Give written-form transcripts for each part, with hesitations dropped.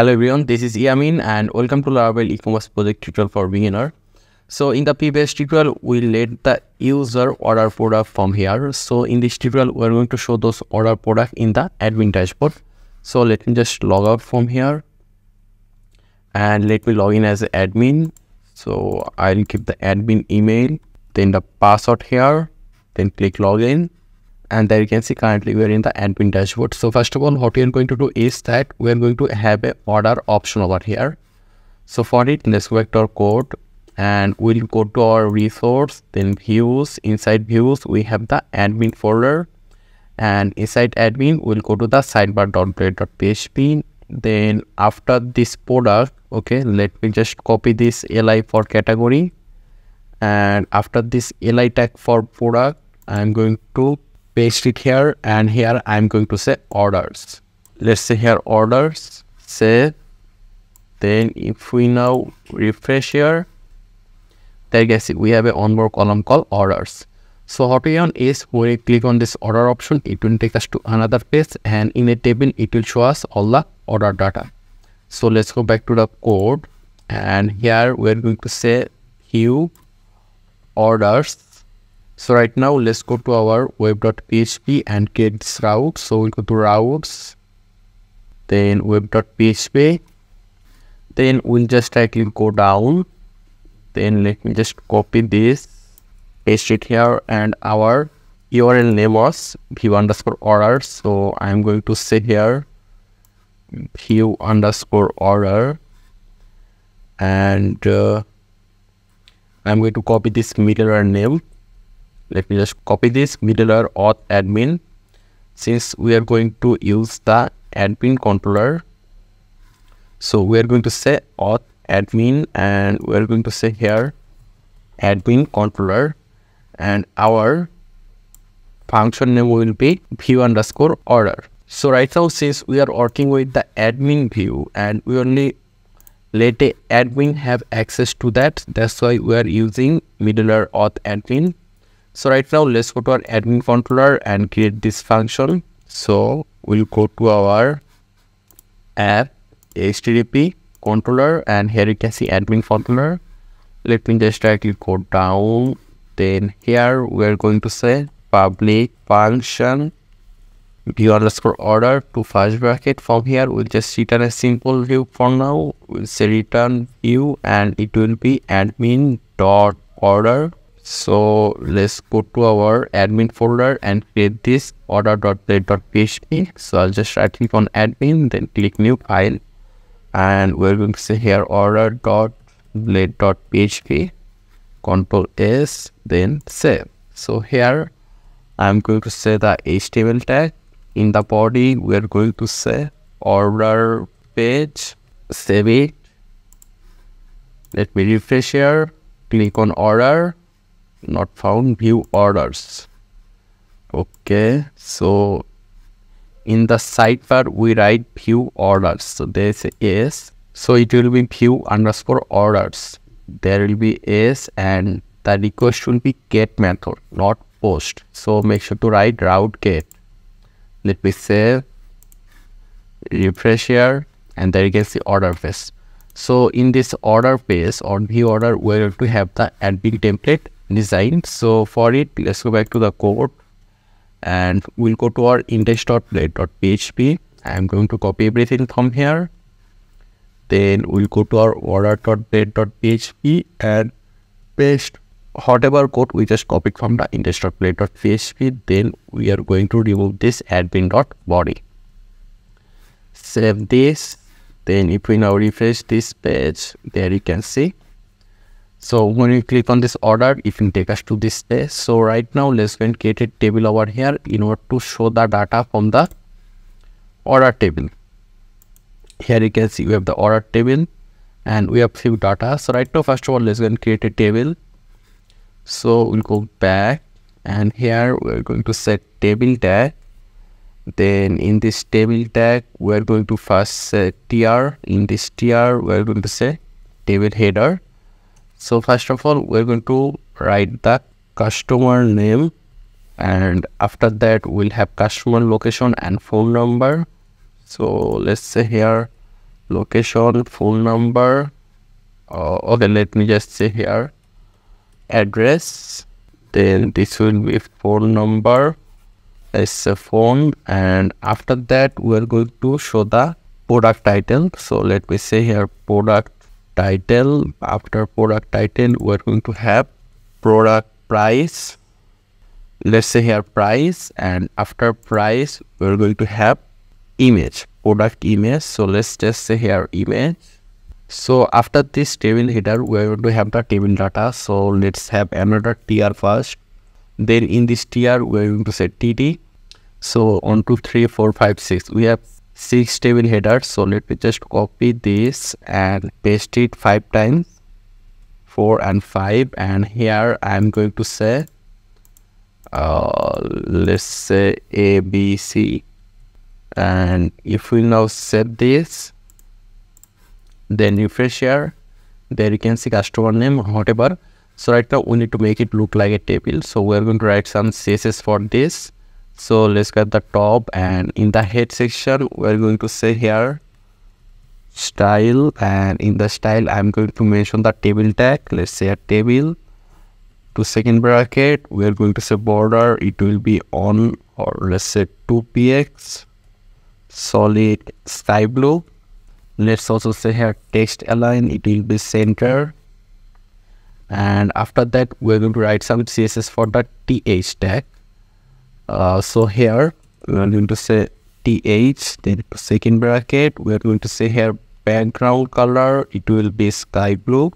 Hello everyone, this is Yamin and welcome to Laravel e-commerce project tutorial for beginner. So in the previous tutorial, we let the user order product from here. So in this tutorial, we're going to show those order product in the admin dashboard. So let me just log out from here and let me log in as admin. So I'll give the admin email, then the password here, then click login. And there you can see currently we are in the admin dashboard. So first of all, what we are going to do is that we are going to have an order option over here. So for it, let's go back to our code and we'll go to our resource, then views. Inside views, we have the admin folder, and inside admin, we'll go to the sidebar.blade.php. Then after this product, okay, let me just copy this li for category, and after this li tag for product, I'm going to paste it here, and here I'm going to say orders. Let's say here orders, save. Then if we now refresh here, there you can see we have a one more column called orders. So what we want is when we click on this order option, it will take us to another page, and in a table it will show us all the order data. So let's go back to the code, and here we're going to say view orders. So right now, let's go to our web.php and create this route. So we'll go to routes, then web.php. Then we'll just directly go down. Then let me just copy this, paste it here, and our URL name was view underscore order. So I'm going to say here view underscore order, and I'm going to copy this middleware name. Let me just copy this middleware auth admin, since we are going to use the admin controller. So we are going to say auth admin, and we are going to say here admin controller, and our function name will be view underscore order. So right now, since we are working with the admin view and we only let the admin have access to that, that's why we are using middleware auth admin. So right now, let's go to our admin controller and create this function. So we'll go to our app HTTP controller, and here you can see admin controller. Let me just directly go down. Then here we're going to say public function view underscore order to first bracket. From here, we'll just return a simple view for now. We'll say return view, and it will be admin dot order. So let's go to our admin folder and create this order.blade.php. So I'll just right click on admin, then click new file, and we're going to say here order.blade.php, control S, then save. So here I'm going to say the HTML tag. In the body, we're going to say order page, save it. Let me refresh here, click on order. Not found, view orders. Okay, so in the sidebar we write view orders. So there's a s, so it will be view underscore orders. There will be s, and the request will be get method, not post. So make sure to write route get. Let me save, refresh here, and there you can see order page. So in this order page on view order, we have to have the admin template design. So for it, let's go back to the code, and we'll go to our index.blade.php. I'm going to copy everything from here. Then we'll go to our order.blade.php and paste whatever code we just copied from the index.blade.php. Then we are going to remove this admin.body. Save this. Then if we now refresh this page, there you can see. So when you click on this order, it will take us to this page. So right now, let's go and create a table over here in order to show the data from the order table. Here you can see we have the order table and we have few data. So right now, first of all, let's go and create a table. So we'll go back, and here we're going to set table tag. Then in this table tag, we're going to first set TR. In this TR, we're going to say table header. So first of all, we're going to write the customer name, and after that we'll have customer location and phone number. So let's say here location, phone number. Okay, let me just see here, address, then this will be phone number as a phone, and after that we're going to show the product title. So let me say here product title. After product title we're going to have product price, let's say here price, and after price we're going to have image, product image. So let's just say here image. So after this table header we are going to have the table data. So let's have another TR first, then in this TR we are going to say TD. So 1 2 3 4 5 6 we have 6 table headers. So let me just copy this and paste it 5 times, 4 and 5, and here I am going to say let's say ABC, and if we now set this, then refresh here, there you can see customer name or whatever. So right now we need to make it look like a table, so we're going to write some CSS for this. So let's get the top, and in the head section we're going to say here style, and in the style I'm going to mention the table tag. Let's say a table, to second bracket we're going to say border, it will be on, or let's say 2px solid sky blue. Let's also say here text align, it will be center, and after that we're going to write some CSS for the TH tag. So here we're going to say TH, then second bracket we're going to say here background color, it will be sky blue.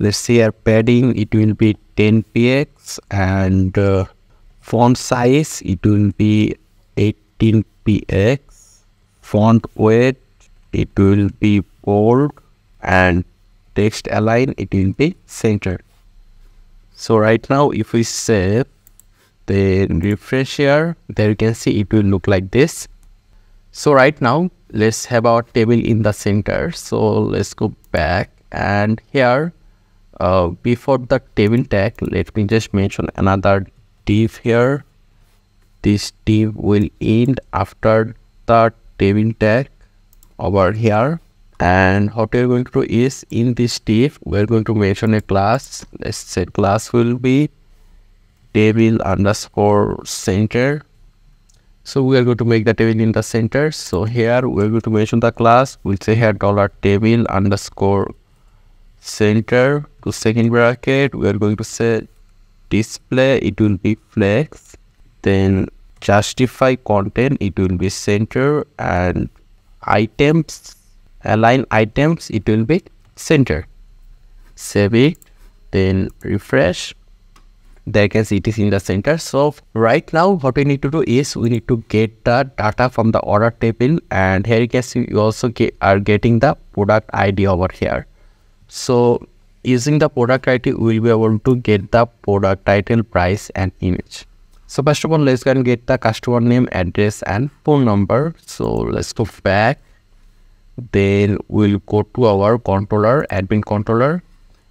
Let's say here padding, it will be 10px, and font size, it will be 18px, font weight, it will be bold, and text align, it will be centered. So right now if we save, then refresh here, there you can see it will look like this. So right now let's have our table in the center. So let's go back, and here before the table tag let me just mention another div here. This div will end after the table tag over here, and what we are going to do is in this div we are going to mention a class. Let's say class will be table underscore center. So we are going to make the table in the center. So here we are going to mention the class. We'll say here dollar table underscore center, to second bracket we are going to say display, it will be flex, then justify content, it will be center, and items align items, it will be center. Save it, then refresh, there you can see it is in the center. So right now what we need to do is we need to get the data from the order table, and here you can see you also are getting the product ID over here. So using the product ID we will be able to get the product title, price, and image. So first of all let's go and get the customer name, address, and phone number. So let's go back, then we'll go to our controller, admin controller,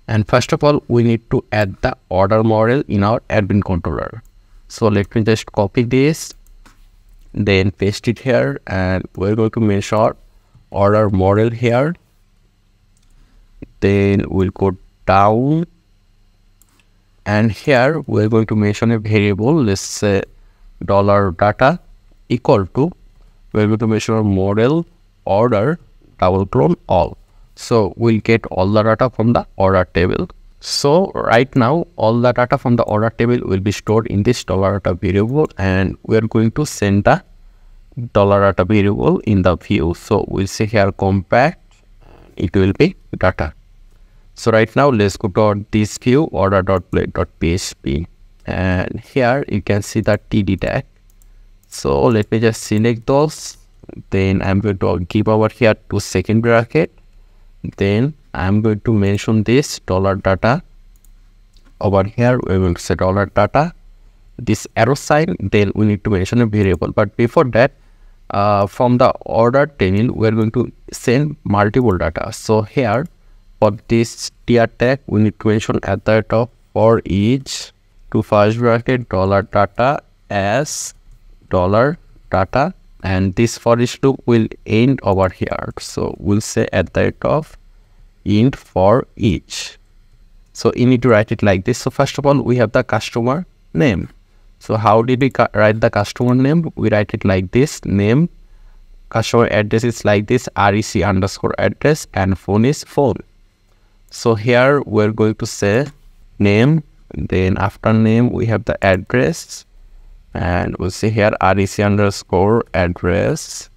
and first of all we need to add the order model in our admin controller. So let me just copy this, then paste it here, and we're going to mention order model here, then we'll go down, and here we're going to mention a variable. Let's say $data equal to, we're going to measure model order \all. So we'll get all the data from the order table. So right now all the data from the order table will be stored in this $data variable, and we're going to send the $data variable in the view. So we'll say here compact, it will be data. So right now let's go to this view, order.blade.php, and here you can see the TD tag. So let me just select those, then I'm going to give over here to second bracket, then I'm going to mention this $data over here. We will say $data, this arrow sign, then we need to mention a variable. But before that, from the order table we're going to send multiple data. So here for this TR tag, we need to mention at the top for each, to first bracket $data as $data and this for each loop will end over here. So we'll say at the rate of int for each. So you need to write it like this. So first of all, we have the customer name. So how did we write the customer name? We write it like this: name, customer address is like this, rec underscore address, and phone is phone. So here we're going to say name, then after name we have the address, and we'll see here rec underscore address,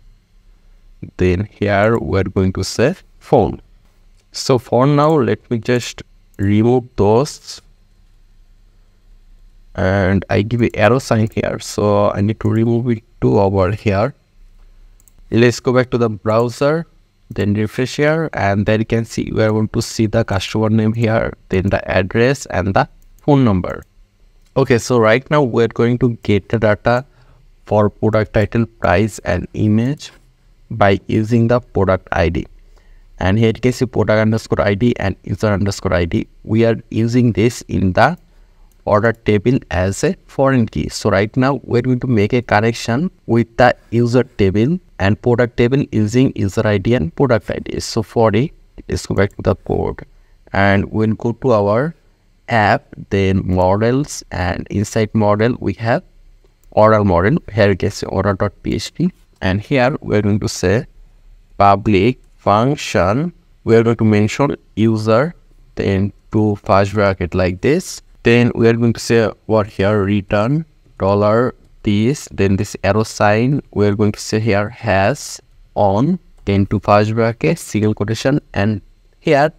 then here we're going to say phone. So for now, let me just remove those, and I give an arrow sign here, so I need to remove it too over here. Let's go back to the browser, then refresh here, and then you can see we are going to see the customer name here, then the address and the phone number. Okay, so right now we're going to get the data for product title, price and image by using the product ID. And here you can see product underscore ID and user underscore ID. We are using this in the order table as a foreign key. So right now we're going to make a connection with the user table and product table using user ID and product ID. So for it, let's go back to the code and we'll go to our app, then models, and inside model we have order model. Here you can see order.php, and here we're going to say public function. We're going to mention user, then to first bracket like this. Then we are going to say what here, return dollar this, then this arrow sign. We are going to say here has on, then to first bracket, single quotation, and here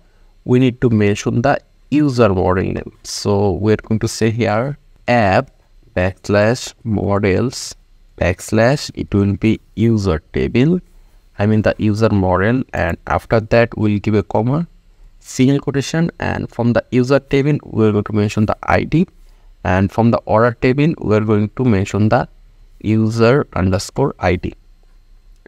we need to mention the user model name. So we are going to say here app backslash models backslash, it will be user table, I mean the user model, and after that we'll give a comma, single quotation, and from the user table we're going to mention the ID, and from the order table we're going to mention the user underscore ID.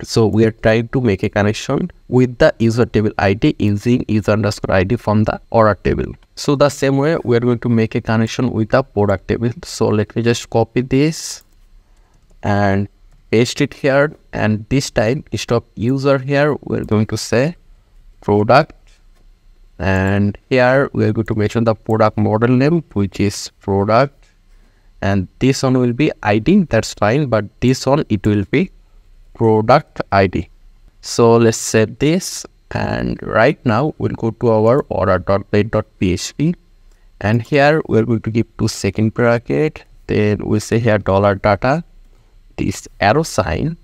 So we are trying to make a connection with the user table ID using user underscore ID from the order table. So the same way we're going to make a connection with the product table. So let me just copy this and paste it here, and this time instead of user here we're going to say product, and here we are going to mention the product model name, which is product, and this one will be ID, that's fine, but this one it will be product ID. So let's save this, and right now we'll go to our order.blade.php, and here we're going to give 2 second bracket, then we'll say here dollar data, this arrow sign,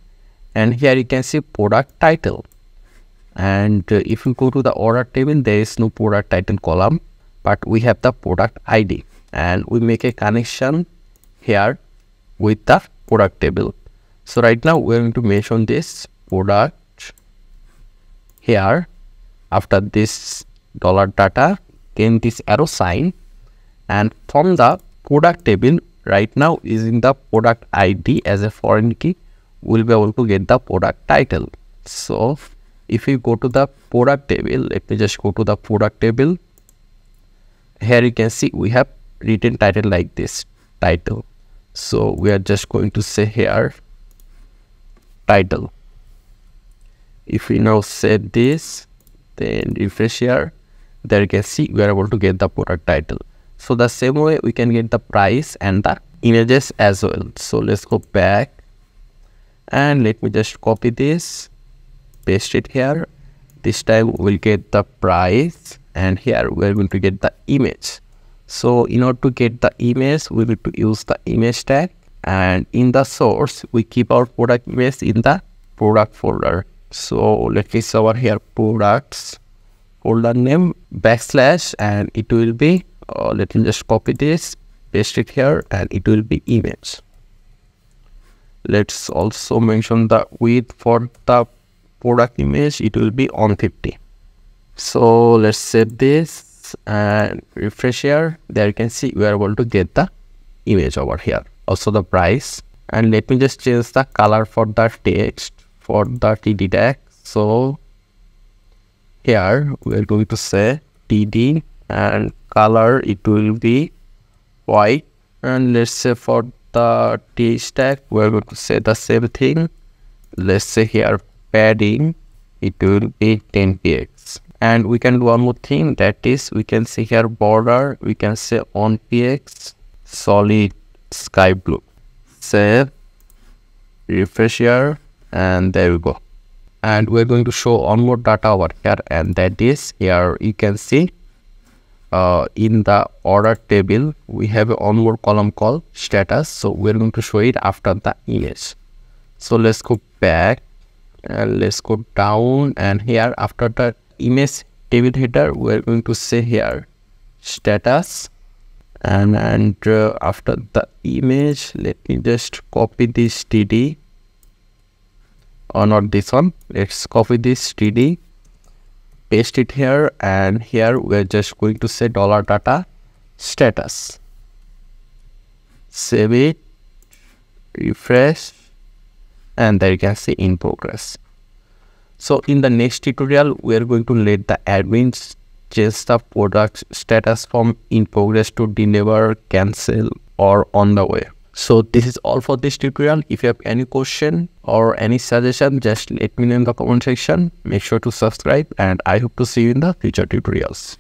and here you can see product title. And if you go to the order table, there is no product title column, but we have the product ID, and we make a connection here with the product table. So right now we're going to mention this product here, after this dollar data, then this arrow sign, and from the product table right now using the product ID as a foreign key, we'll be able to get the product title. So if you go to the product table, let me just go to the product table. Here you can see we have written title like this, title. So we are just going to say here title. If we now save this, then refresh here, there you can see we are able to get the product title. So the same way we can get the price and the images as well. So let's go back and let me just copy this, paste it here. This time we'll get the price, and here we're going to get the image. So in order to get the image, we need to use the image tag, and in the source we keep our product image in the product folder. So let me search here products folder name backslash, and it will be let me just copy this, paste it here, and it will be image. Let's also mention the width for the product image, it will be on 50. So let's save this and refresh here. There you can see we are able to get the image over here, also the price. And let me just change the color for the text for the TD tag. So here we are going to say TD, and color it will be white. And let's say for the TH tag we are going to say the same thing, let's say here padding, it will be 10px. And we can do one more thing, that is we can say here border, we can say on px solid sky blue. Save, refresh here, and there we go. And we're going to show one more data over here, and that is here you can see in the order table we have one more column called status. So we're going to show it after the image. So let's go back and let's go down, and here after the image table header we're going to say here status, and after the image let me just copy this TD, or not this one, let's copy this TD, paste it here, and here we're just going to say dollar data status. Save it, refresh, and there you can see in progress. So in the next tutorial we're going to let the admins change the product status from in progress to deliver, cancel, or on the way. So this is all for this tutorial. If you have any question or any suggestion, just let me know in the comment section. Make sure to subscribe, and I hope to see you in the future tutorials.